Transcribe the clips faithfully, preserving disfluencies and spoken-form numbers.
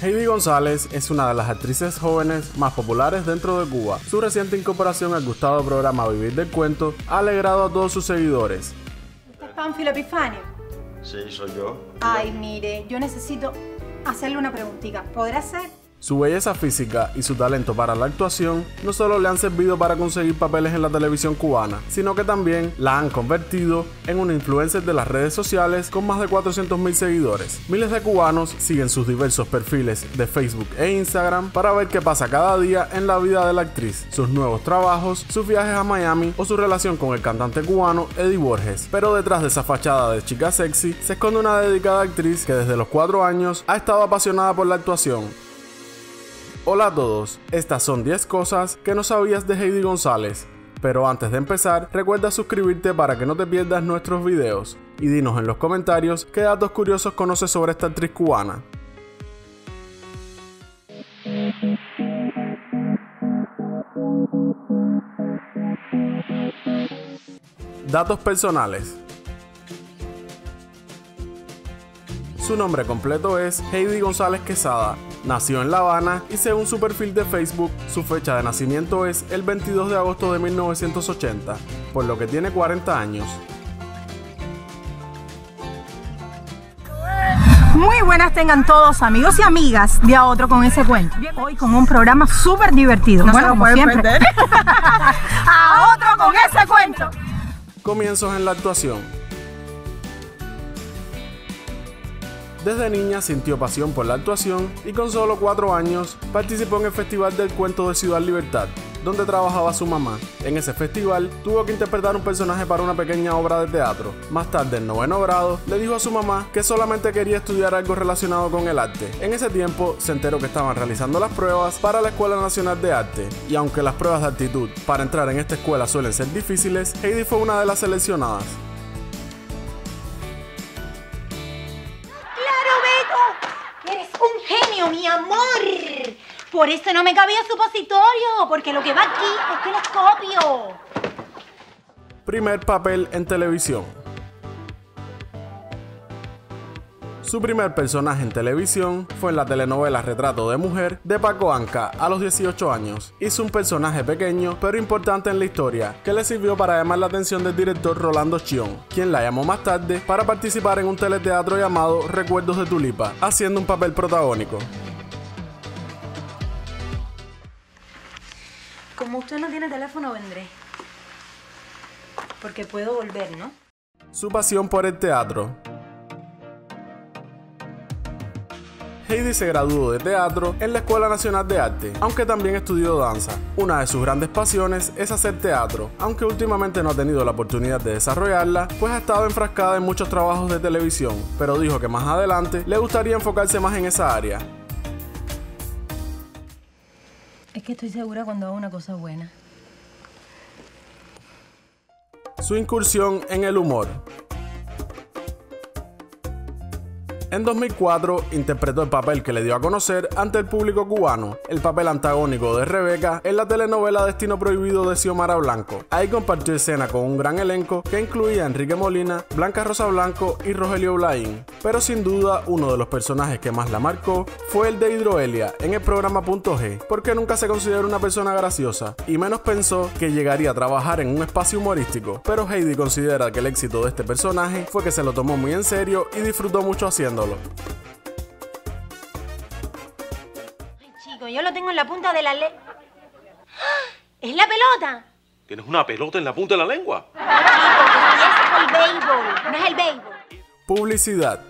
Heydy González es una de las actrices jóvenes más populares dentro de Cuba. Su reciente incorporación al gustado programa Vivir del Cuento ha alegrado a todos sus seguidores. ¿Este es Pánfilo Epifanio? Sí, soy yo. Ay, mire, yo necesito hacerle una preguntita. ¿Podrá ser? Su belleza física y su talento para la actuación no solo le han servido para conseguir papeles en la televisión cubana, sino que también la han convertido en una influencer de las redes sociales con más de cuatrocientos mil seguidores. Miles de cubanos siguen sus diversos perfiles de Facebook e Instagram para ver qué pasa cada día en la vida de la actriz, sus nuevos trabajos, sus viajes a Miami o su relación con el cantante cubano Eddy Borges. Pero detrás de esa fachada de chica sexy se esconde una dedicada actriz que desde los cuatro años ha estado apasionada por la actuación. Hola a todos, estas son diez cosas que no sabías de Heydy González, pero antes de empezar recuerda suscribirte para que no te pierdas nuestros videos y dinos en los comentarios qué datos curiosos conoces sobre esta actriz cubana. Datos personales. Su nombre completo es Heydy González Quesada. Nació en La Habana y según su perfil de Facebook, su fecha de nacimiento es el veintidós de agosto de mil novecientos ochenta, por lo que tiene cuarenta años. Muy buenas tengan todos, amigos y amigas de A otro con ese cuento. Hoy con un programa súper divertido. No bueno, se lo como siempre. Perder. A otro con ese cuento. Comienzos en la actuación. Desde niña sintió pasión por la actuación y con solo cuatro años participó en el Festival del Cuento de Ciudad Libertad, donde trabajaba su mamá. En ese festival tuvo que interpretar un personaje para una pequeña obra de teatro. Más tarde, en noveno grado, le dijo a su mamá que solamente quería estudiar algo relacionado con el arte. En ese tiempo se enteró que estaban realizando las pruebas para la Escuela Nacional de Arte, y aunque las pruebas de aptitud para entrar en esta escuela suelen ser difíciles, Heydy fue una de las seleccionadas. Mi amor, por eso no me cabía supositorio, porque lo que va aquí es que los copio. Primer papel en televisión. Su primer personaje en televisión fue en la telenovela Retrato de Mujer de Paco Anca a los dieciocho años. Hizo un personaje pequeño pero importante en la historia que le sirvió para llamar la atención del director Rolando Chion, quien la llamó más tarde para participar en un teleteatro llamado Recuerdos de Tulipa, haciendo un papel protagónico. Como usted no tiene teléfono, vendré. Porque puedo volver, ¿no? Su pasión por el teatro. Heydy se graduó de teatro en la Escuela Nacional de Arte, aunque también estudió danza. Una de sus grandes pasiones es hacer teatro, aunque últimamente no ha tenido la oportunidad de desarrollarla, pues ha estado enfrascada en muchos trabajos de televisión, pero dijo que más adelante le gustaría enfocarse más en esa área. Es que estoy segura cuando hago una cosa buena. Su incursión en el humor. En dos mil cuatro interpretó el papel que le dio a conocer ante el público cubano, el papel antagónico de Rebeca en la telenovela Destino Prohibido de Xiomara Blanco. Ahí compartió escena con un gran elenco que incluía a Enrique Molina, Blanca Rosa Blanco y Rogelio Blaín. Pero sin duda uno de los personajes que más la marcó fue el de Hidroelia en el programa Punto G, porque nunca se consideró una persona graciosa y menos pensó que llegaría a trabajar en un espacio humorístico. Pero Heydy considera que el éxito de este personaje fue que se lo tomó muy en serio y disfrutó mucho haciendo. Ay, chico, yo lo tengo en la punta de la lengua. ¡Es la pelota! ¿Tienes una pelota en la punta de la lengua? No, chico, es el béisbol, no es el béisbol. Publicidad.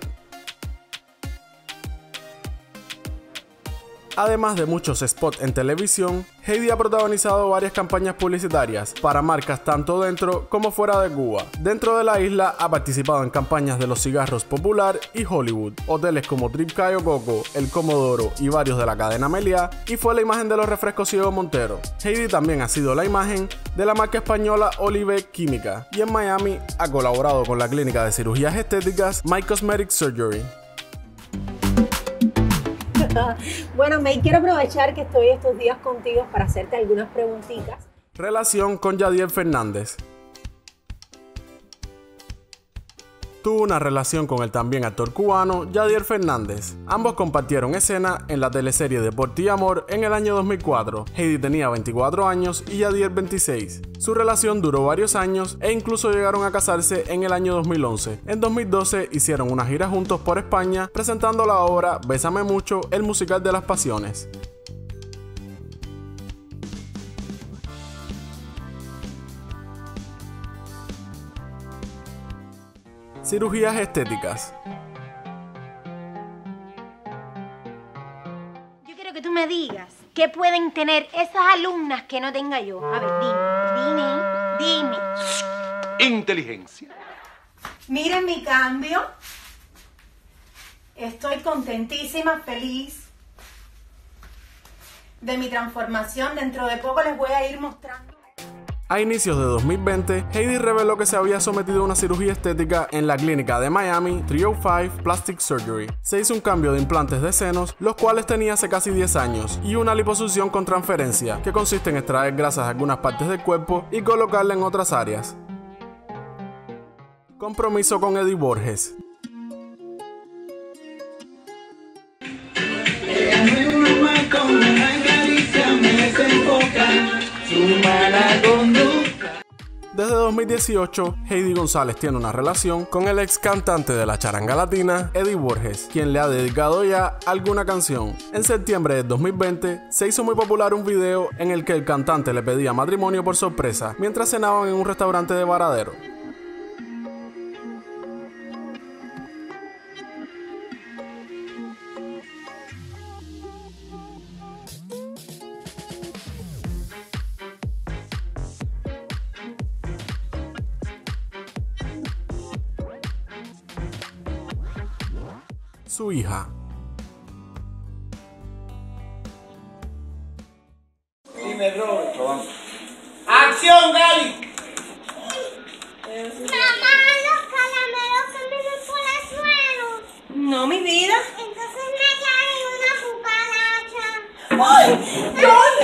Además de muchos spots en televisión, Heydy ha protagonizado varias campañas publicitarias para marcas tanto dentro como fuera de Cuba. Dentro de la isla ha participado en campañas de los cigarros Popular y Hollywood, hoteles como Trip Cayo Coco, El Comodoro y varios de la cadena Meliá, y fue la imagen de los refrescos Ciego Montero. Heydy también ha sido la imagen de la marca española Olive Química y en Miami ha colaborado con la clínica de cirugías estéticas My Cosmetic Surgery. Bueno, May, quiero aprovechar que estoy estos días contigo para hacerte algunas preguntitas. Relación con Yadier Fernández. tuvo una relación con el también actor cubano Yadier Fernández. Ambos compartieron escena en la teleserie Deportí Amor en el año dos mil cuatro. Heydy tenía veinticuatro años y Yadier veintiséis. Su relación duró varios años e incluso llegaron a casarse en el año dos mil once. En dos mil doce hicieron una gira juntos por España presentando la obra Bésame Mucho, el musical de las pasiones. Cirugías estéticas. Yo quiero que tú me digas qué pueden tener esas alumnas que no tenga yo. A ver, dime, dime, dime. Inteligencia. Miren mi cambio. Estoy contentísima, feliz de mi transformación. Dentro de poco les voy a ir mostrando. A inicios de dos mil veinte, Heydy reveló que se había sometido a una cirugía estética en la clínica de Miami, trescientos cinco Plastic Surgery. Se hizo un cambio de implantes de senos, los cuales tenía hace casi diez años, y una liposucción con transferencia, que consiste en extraer grasas de algunas partes del cuerpo y colocarla en otras áreas. Compromiso con Eddy Borges. Desde dos mil dieciocho, Heydy González tiene una relación con el ex cantante de la charanga latina, Eddy Borges, quien le ha dedicado ya alguna canción. En septiembre de dos mil veinte, se hizo muy popular un video en el que el cantante le pedía matrimonio por sorpresa mientras cenaban en un restaurante de Varadero. Su hija. Dime, Roberto. ¡Acción, Gali! Mamá, los caramelos que me ven por el suelo. No, mi vida. Entonces me cae una cucaracha. ¡Ay! ¡Ay!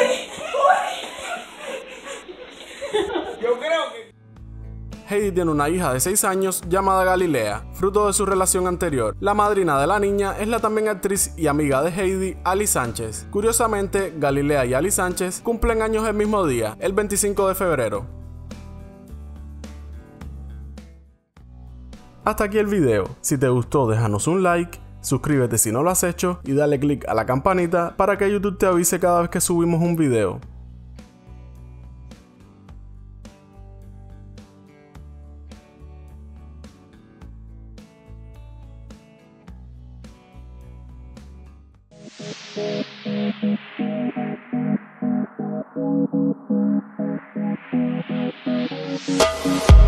Yo creo que... Heydy tiene una hija de seis años llamada Galilea, fruto de su relación anterior. La madrina de la niña es la también actriz y amiga de Heydy, Ali Sánchez. Curiosamente, Galilea y Ali Sánchez cumplen años el mismo día, el veinticinco de febrero. Hasta aquí el video. Si te gustó, déjanos un like, suscríbete si no lo has hecho y dale click a la campanita para que YouTube te avise cada vez que subimos un video. We'll be right back.